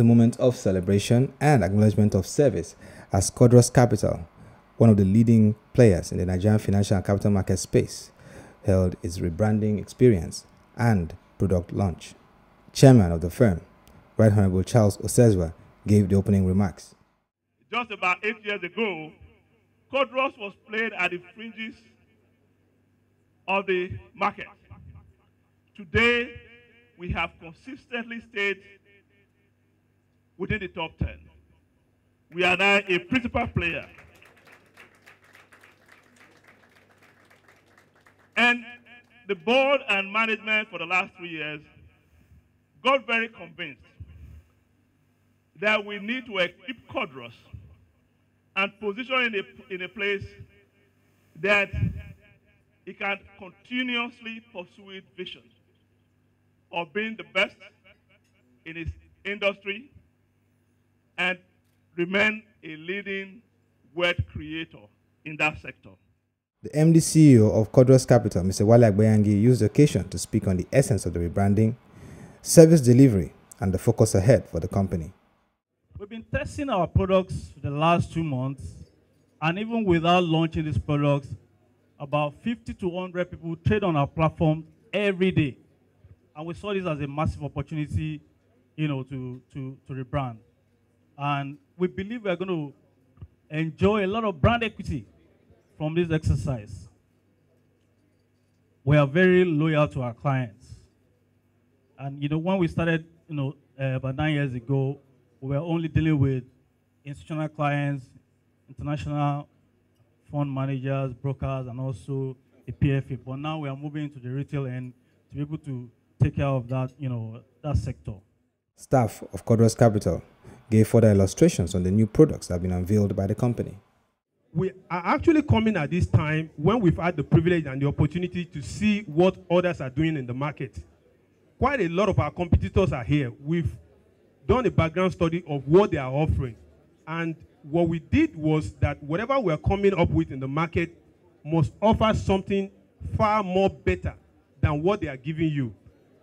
was a moment of celebration and acknowledgement of service, as Cordros Capital, one of the leading players in the Nigerian financial and capital market space, held its rebranding experience and product launch. Chairman of the firm, Right Honorable Charles Osezua, gave the opening remarks. Just about 8 years ago, Cordros was played at the fringes of the market. Today, we have consistently stayed within the top 10. We are now a principal player. And the board and management for the last 3 years got very convinced that we need to equip Cordros and position it in a place that it can continuously pursue its vision of being the best in its industry and remain a leading wealth creator in that sector. The MD/CEO of Cordros Capital, Mr. Wale Agbeyanji, used the occasion to speak on the essence of the rebranding, service delivery, and the focus ahead for the company. We've been testing our products for the last 2 months, and even without launching these products, about 50 to 100 people trade on our platform every day. And we saw this as a massive opportunity, to rebrand. And we believe we're going to enjoy a lot of brand equity from this exercise. We are very loyal to our clients. And, when we started, about 9 years ago, we were only dealing with institutional clients, international fund managers, brokers, and also the PFA. But now we are moving to the retail end to be able to take care of that, that sector. Staff of Cordros Capital gave further illustrations on the new products that have been unveiled by the company. We are actually coming at this time when we've had the privilege and the opportunity to see what others are doing in the market. Quite a lot of our competitors are here. We've done a background study of what they are offering. And what we did was that whatever we're coming up with in the market must offer something far more better than what they are giving you.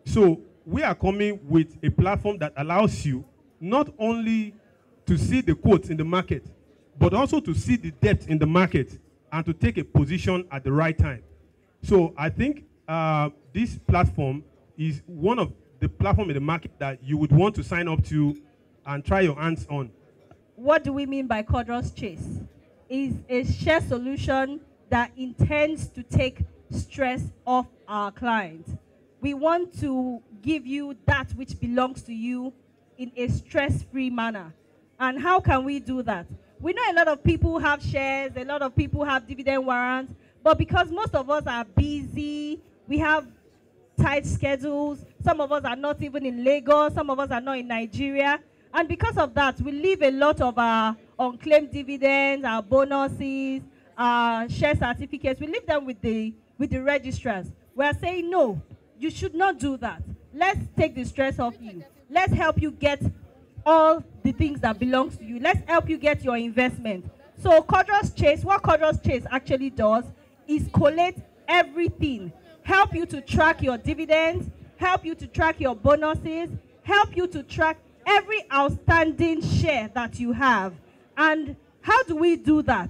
So we are coming with a platform that allows you not only to see the quotes in the market, but also to see the depth in the market and to take a position at the right time. So I think this platform is one of the platform in the market that you would want to sign up to and try your hands on. What do we mean by Cordros Chase? Is a share solution that intends to take stress off our clients. We want to give you that which belongs to you in a stress-free manner. And how can we do that? We know a lot of people have shares, a lot of people have dividend warrants, but because most of us are busy, we have tight schedules, some of us are not even in Lagos, some of us are not in Nigeria, and because of that, we leave a lot of our unclaimed dividends, our bonuses, our share certificates, we leave them with the registrars. We are saying, no, you should not do that. Let's take the stress off you. Let's help you get all the things that belongs to you. Let's help you get your investment. So Cordros Chase, what Cordros Chase actually does is collate everything, help you to track your dividends, help you to track your bonuses, help you to track every outstanding share that you have. And how do we do that?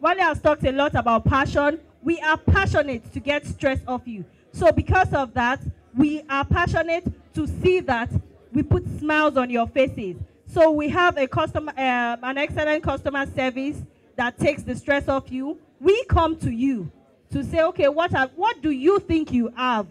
Wale has talked a lot about passion. We are passionate to get stress off you. So because of that, we are passionate to see that we put smiles on your faces. So we have a customer, an excellent customer service that takes the stress off you. We come to you to say, okay, what do you think you have?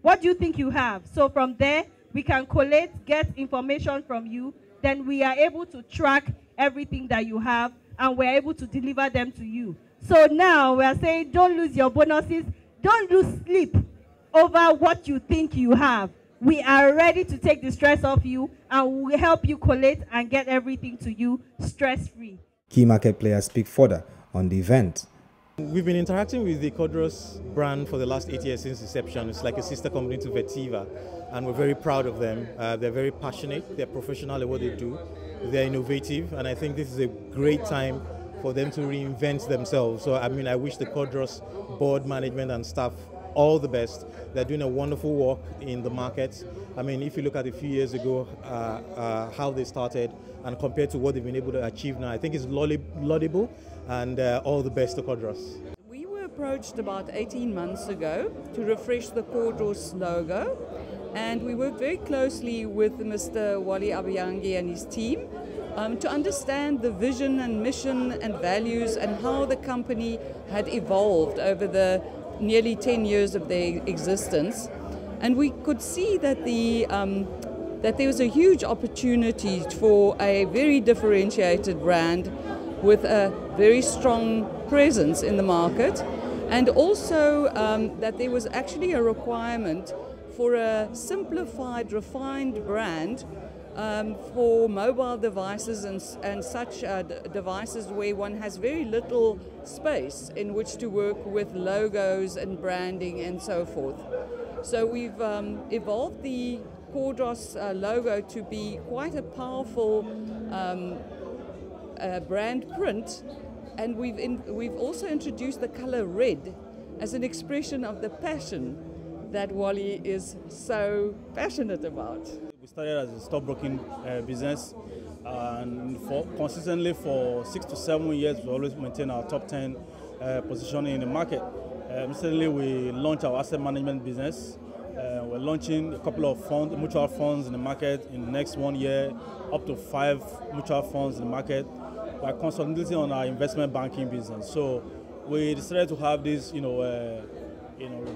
What do you think you have? So from there, we can collate, get information from you. Then we are able to track everything that you have, and we're able to deliver them to you. So now we are saying, don't lose your bonuses. Don't lose sleep over what you think you have. We are ready to take the stress off you, and we'll help you collate and get everything to you stress-free. Key market players speak further on the event. We've been interacting with the Cordros brand for the last 8 years since inception. It's like a sister company to Vetiva, and we're very proud of them. They're very passionate, they're professional at what they do, they're innovative, and I think this is a great time for them to reinvent themselves. So I wish the Cordros board, management and staff all the best. They're doing a wonderful work in the markets. I mean, if you look at a few years ago, how they started and compared to what they've been able to achieve now, I think it's laudable, and all the best to Cordros. We were approached about 18 months ago to refresh the Cordros logo, and we worked very closely with Mr. Wale Agbeyanji and his team to understand the vision and mission and values and how the company had evolved over the nearly 10 years of their existence. And we could see that that there was a huge opportunity for a very differentiated brand with a very strong presence in the market, and also that there was actually a requirement for a simplified, refined brand for mobile devices and such devices where one has very little space in which to work with logos and branding and so forth. So we've evolved the Cordros logo to be quite a powerful brand print, and we've also introduced the color red as an expression of the passion that Wale is so passionate about. We started as a stockbroking business, and consistently for 6 to 7 years we always maintain our top 10 position in the market. Recently we launched our asset management business. We're launching a couple of mutual funds in the market in the next 1 year, up to 5 mutual funds in the market. We're consolidating on our investment banking business. So we decided to have this,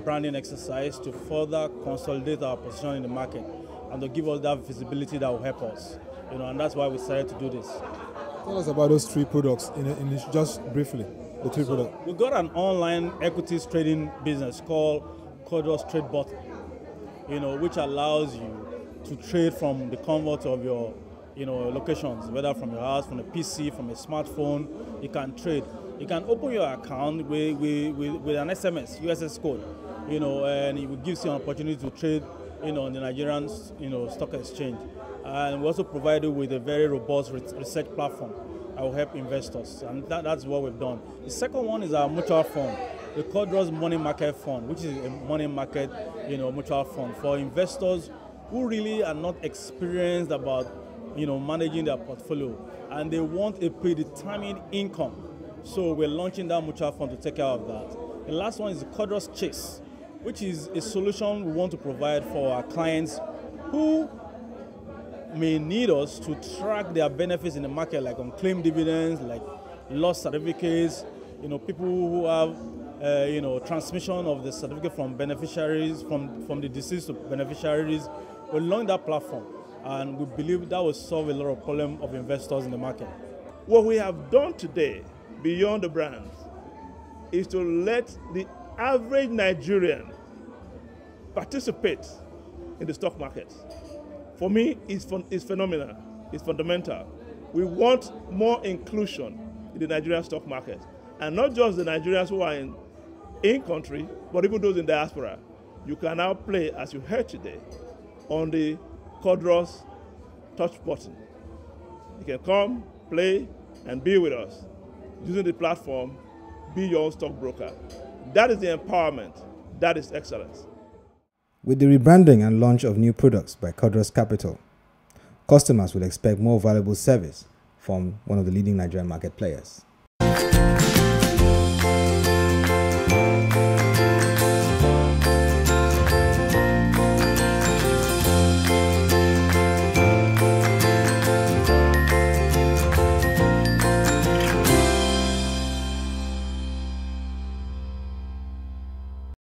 branding exercise to further consolidate our position in the market and to give us that visibility that will help us, and that's why we decided to do this. Tell us about those 3 products, just briefly, the 3 products. We got an online equities trading business called Cordros TradeBot, which allows you to trade from the comfort of your, locations, whether from your house, from a PC, from a smartphone, you can trade. You can open your account with an SMS, USS code, and it gives you an opportunity to trade, on the Nigerian, stock exchange. And we also provide you with a very robust research platform that will help investors, and that's what we've done. The second one is our mutual fund, the Cordros Money Market Fund, which is a money market, mutual fund for investors who really are not experienced about, managing their portfolio, and they want a predetermined income. So we're launching that mutual fund to take care of that. The last one is the Cordros Chase, which is a solution we want to provide for our clients who may need us to track their benefits in the market, like unclaimed dividends, like lost certificates, people who have, transmission of the certificate from beneficiaries, from the deceased to beneficiaries. We're launching that platform, and we believe that will solve a lot of problems of investors in the market. What we have done today, beyond the brands, is to let the average Nigerian participate in the stock market. For me, it's phenomenal, it's fundamental. We want more inclusion in the Nigerian stock market, and not just the Nigerians who are in country, but even those in diaspora. You can now play, as you heard today, on the Cordros touch button. You can come, play, and be with us. Using the platform, be your own stockbroker. That is the empowerment. That is excellence. With the rebranding and launch of new products by Cordros Capital, customers will expect more valuable service from one of the leading Nigerian market players.